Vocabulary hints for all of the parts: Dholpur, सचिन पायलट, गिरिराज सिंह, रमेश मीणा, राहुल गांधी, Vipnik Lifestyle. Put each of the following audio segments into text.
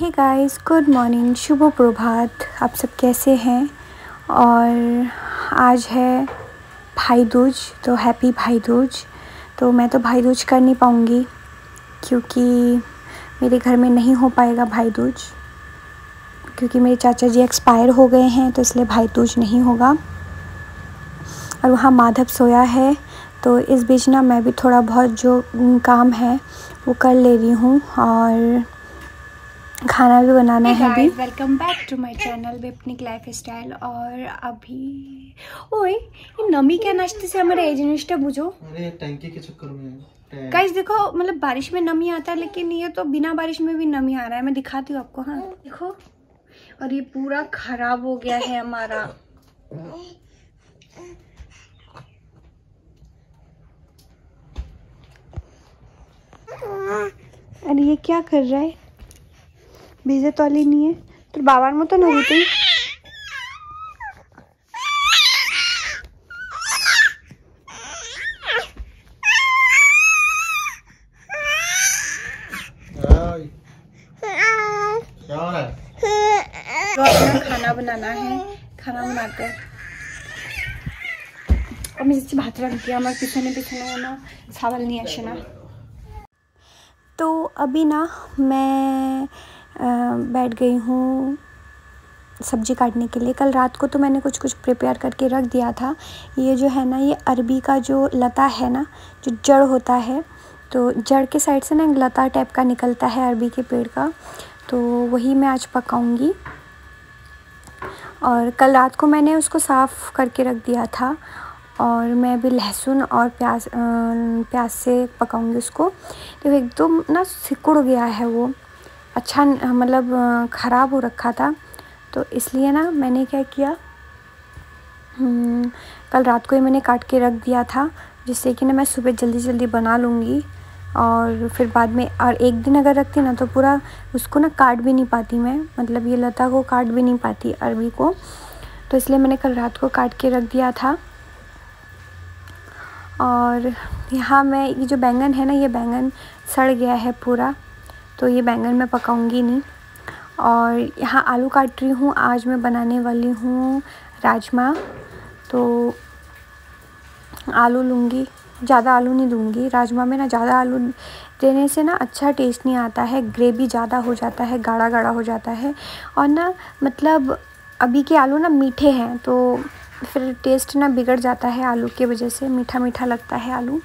हे guys, good morning, शुभ प्रभात। आप सब कैसे हैं? और आज है भाई दूज, तो हैप्पी भाई दूज। तो मैं तो भाई दूज कर नहीं पाऊँगी क्योंकि मेरे घर में नहीं हो पाएगा भाई दूज, क्योंकि मेरे चाचा जी एक्सपायर हो गए हैं, तो इसलिए भाई दूज नहीं होगा। और वहाँ माधव सोया है, तो इस बीच ना मैं भी थोड़ा बहुत जो काम है वो कर ले रही हूँ और खाना भी बनाना है अभी। Welcome back to my channel विपनिक लाइफस्टाइल। और अभी ओए ये नमी के नाश्ते से हमारा एजेंस्टा बुझो। अरे टंकी के चक्कर में गाइस देखो, मतलब बारिश में नमी आता है, लेकिन ये तो बिना बारिश में भी नमी आ रहा है। मैं दिखाती हूँ आपको। हाँ देखो, और ये पूरा खराब हो गया है हमारा। अरे ये क्या कर रहा है? बीजे तोली नहीं है तो बाबार मत ना होती। तो अपना खाना बनाना है, खाना बनाते और मैं जिससे भात रख दिया। हमारे पिछने पिछने ना चावल नहीं अच्छे ना। तो अभी ना मैं बैठ गई हूँ सब्ज़ी काटने के लिए। कल रात को तो मैंने कुछ कुछ प्रिपेयर करके रख दिया था। ये जो है ना, ये अरबी का जो लता है ना, जो जड़ होता है, तो जड़ के साइड से ना लता टाइप का निकलता है अरबी के पेड़ का, तो वही मैं आज पकाऊंगी। और कल रात को मैंने उसको साफ़ करके रख दिया था। और मैं अभी लहसुन और प्याज से पकाऊंगी उसको। तो एकदम ना सिकुड़ गया है वो, अच्छा मतलब ख़राब हो रखा था। तो इसलिए ना मैंने क्या किया, कल रात को ही मैंने काट के रख दिया था, जिससे कि ना मैं सुबह जल्दी जल्दी बना लूँगी। और फिर बाद में, और एक दिन अगर रखती ना तो पूरा उसको ना काट भी नहीं पाती मैं, मतलब ये लता को काट भी नहीं पाती अरबी को। तो इसलिए मैंने कल रात को काट के रख दिया था। और यहाँ मैं ये जो बैंगन है ना, ये बैंगन सड़ गया है पूरा, तो ये बैंगन मैं पकाऊंगी नहीं। और यहाँ आलू काट रही हूँ। आज मैं बनाने वाली हूँ राजमा, तो आलू लूँगी, ज़्यादा आलू नहीं दूँगी। राजमा में ना ज़्यादा आलू देने से ना अच्छा टेस्ट नहीं आता है, ग्रेवी ज़्यादा हो जाता है, गाढ़ा गाढ़ा हो जाता है। और ना मतलब अभी के आलू ना मीठे हैं, तो फिर टेस्ट ना बिगड़ जाता है आलू की वजह से, मीठा मीठा लगता है आलू।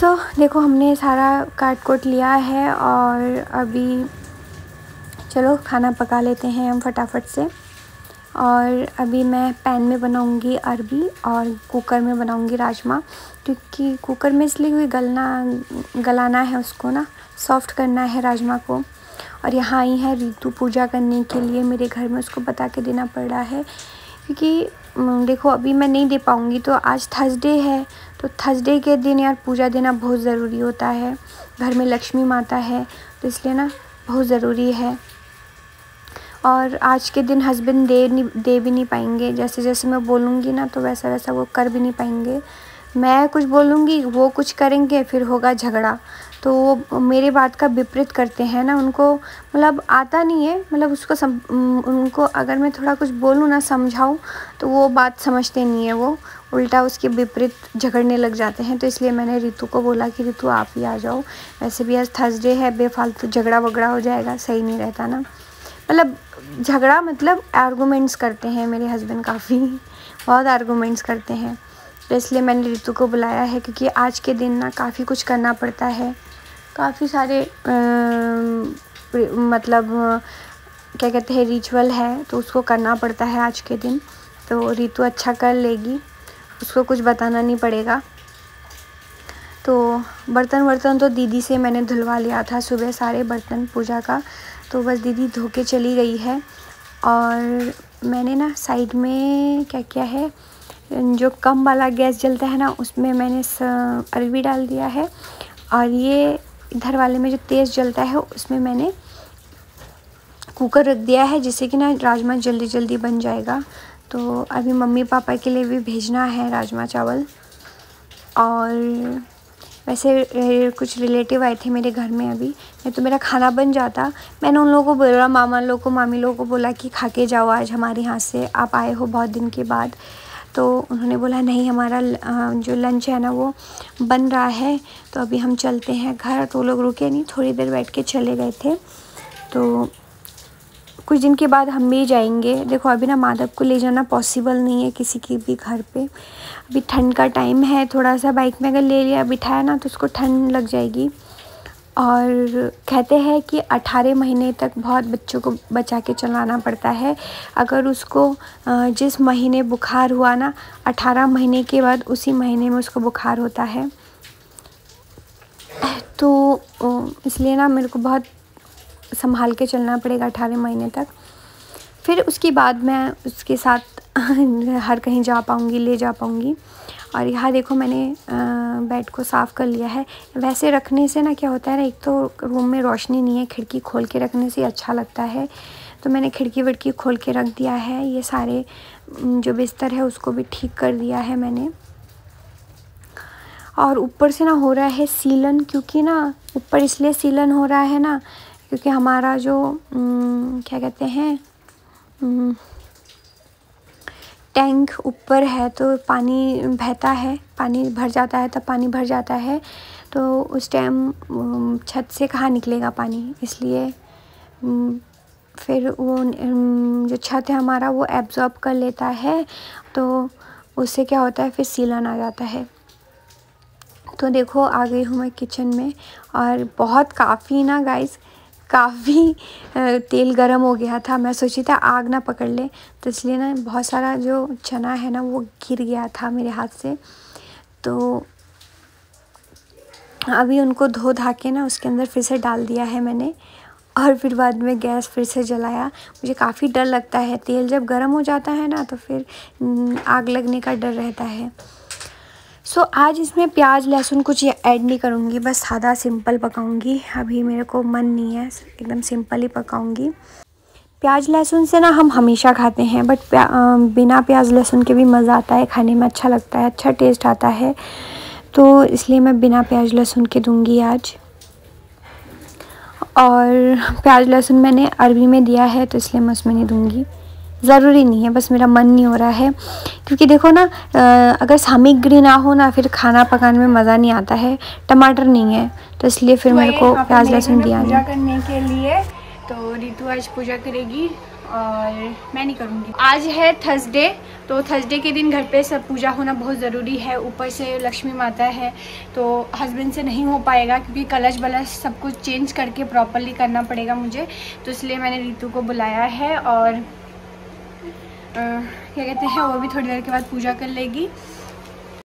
सो देखो हमने सारा काट कोट लिया है और अभी चलो खाना पका लेते हैं हम फटाफट से। और अभी मैं पैन में बनाऊंगी अरबी और कुकर में बनाऊंगी राजमा, क्योंकि कुकर में इसलिए भी गलाना है उसको ना, सॉफ्ट करना है राजमा को। और यहाँ आई है ऋतु पूजा करने के लिए मेरे घर में, उसको बता के देना पड़ रहा है, क्योंकि देखो अभी मैं नहीं दे पाऊँगी। तो आज थर्सडे है, तो थर्सडे के दिन यार पूजा देना बहुत ज़रूरी होता है, घर में लक्ष्मी माता है, तो इसलिए ना बहुत ज़रूरी है। और आज के दिन हस्बैंड दे भी नहीं पाएंगे, जैसे जैसे मैं बोलूँगी ना तो वैसा वैसा वो कर भी नहीं पाएंगे। मैं कुछ बोलूँगी, वो कुछ करेंगे, फिर होगा झगड़ा। तो वो मेरे बात का विपरीत करते हैं ना, उनको मतलब आता नहीं है, मतलब उसको उनको अगर मैं थोड़ा कुछ बोलूँ ना, समझाऊँ, तो वो बात समझते नहीं है, वो उल्टा उसके विपरीत झगड़ने लग जाते हैं। तो इसलिए मैंने ऋतु को बोला कि ऋतु आप ही आ जाओ, वैसे भी आज थर्सडे है, बेफालतू झगड़ा वगड़ा हो जाएगा, सही नहीं रहता ना। मतलब झगड़ा मतलब आर्गूमेंट्स करते हैं मेरे हस्बैंड, काफ़ी बहुत आर्गूमेंट्स करते हैं। तो इसलिए मैंने ऋतु को बुलाया है, क्योंकि आज के दिन ना काफ़ी कुछ करना पड़ता है, काफ़ी सारे मतलब क्या कहते हैं रिचुअल है, तो उसको करना पड़ता है आज के दिन। तो ऋतु अच्छा कर लेगी, उसको कुछ बताना नहीं पड़ेगा। तो बर्तन तो दीदी से मैंने धुलवा लिया था सुबह, सारे बर्तन पूजा का, तो बस दीदी धो के चली गई है। और मैंने ना साइड में क्या किया है, जो कम वाला गैस जलता है ना, उसमें मैंने अरबी डाल दिया है। और ये इधर वाले में जो तेज़ जलता है, उसमें मैंने कुकर रख दिया है, जिससे कि ना राजमा जल्दी जल्दी बन जाएगा। तो अभी मम्मी पापा के लिए भी भेजना है राजमा चावल। और वैसे कुछ रिलेटिव आए थे मेरे घर में अभी, नहीं तो मेरा खाना बन जाता। मैंने उन लोगों को बोला, मामा लोग को मामी लोगों को बोला कि खा के जाओ, आज हमारे यहाँ से आप आए हो बहुत दिन के बाद। तो उन्होंने बोला नहीं, हमारा जो लंच है ना वो बन रहा है, तो अभी हम चलते हैं घर। तो लोग रुके नहीं, थोड़ी देर बैठ के चले गए थे। तो कुछ दिन के बाद हम भी जाएंगे। देखो अभी ना माधव को ले जाना पॉसिबल नहीं है किसी के भी घर पे, अभी ठंड का टाइम है। थोड़ा सा बाइक में अगर ले लिया बिठाया ना तो उसको ठंड लग जाएगी। और कहते हैं कि 18 महीने तक बहुत बच्चों को बचा के चलाना पड़ता है। अगर उसको जिस महीने बुखार हुआ ना 18 महीने के बाद उसी महीने में उसको बुखार होता है। तो इसलिए ना मेरे को बहुत संभाल के चलना पड़ेगा 18 महीने तक। फिर उसके बाद मैं उसके साथ हर कहीं जा पाऊँगी, ले जा पाऊँगी। और यहाँ देखो मैंने बेड को साफ़ कर लिया है। वैसे रखने से ना क्या होता है ना, एक तो रूम में रोशनी नहीं है, खिड़की खोल के रखने से अच्छा लगता है। तो मैंने खिड़की विड़की खोल के रख दिया है। ये सारे जो बिस्तर है उसको भी ठीक कर दिया है मैंने। और ऊपर से ना हो रहा है सीलन, क्योंकि ना ऊपर इसलिए सीलन हो रहा है ना क्योंकि हमारा जो क्या कहते हैं टैंक ऊपर है, तो पानी बहता है, पानी भर जाता है, तब पानी भर जाता है। तो उस टाइम छत से कहाँ निकलेगा पानी, इसलिए फिर वो जो छत है हमारा वो एब्जॉर्ब कर लेता है। तो उससे क्या होता है फिर सीलन आ जाता है। तो देखो आ गई हूँ मैं किचन में। और बहुत काफ़ी ना गाइस, काफ़ी तेल गरम हो गया था। मैं सोची था आग ना पकड़ ले, तो इसलिए ना बहुत सारा जो चना है ना वो गिर गया था मेरे हाथ से। तो अभी उनको धो धा के ना उसके अंदर फिर से डाल दिया है मैंने। और फिर बाद में गैस फिर से जलाया। मुझे काफ़ी डर लगता है, तेल जब गर्म हो जाता है ना तो फिर आग लगने का डर रहता है। सो आज इसमें प्याज लहसुन कुछ ऐड नहीं करूँगी, बस सादा सिंपल पकाऊँगी। अभी मेरे को मन नहीं है, एकदम सिंपल ही पकाऊँगी। प्याज लहसुन से ना हम हमेशा खाते हैं, बट बिना प्याज लहसुन के भी मज़ा आता है, खाने में अच्छा लगता है, अच्छा टेस्ट आता है। तो इसलिए मैं बिना प्याज लहसुन के दूँगी आज। और प्याज लहसुन मैंने अरबी में दिया है तो इसलिए मैं उसमें नहीं दूँगी, ज़रूरी नहीं है, बस मेरा मन नहीं हो रहा है। क्योंकि देखो ना अगर सामग्री ना हो ना फिर खाना पकाने में मज़ा नहीं आता है। टमाटर नहीं है तो इसलिए फिर मेरे को प्याज लहसुन दिया। पूजा करने के लिए तो रितु आज पूजा करेगी और मैं नहीं करूँगी। आज है थर्सडे, तो थर्सडे के दिन घर पे सब पूजा होना बहुत ज़रूरी है। ऊपर से लक्ष्मी माता है तो हस्बैंड से नहीं हो पाएगा क्योंकि कलश बलश सब कुछ चेंज करके प्रॉपरली करना पड़ेगा मुझे। तो इसलिए मैंने रितु को बुलाया है और क्या कहते हैं वो भी थोड़ी देर के बाद पूजा कर लेगी।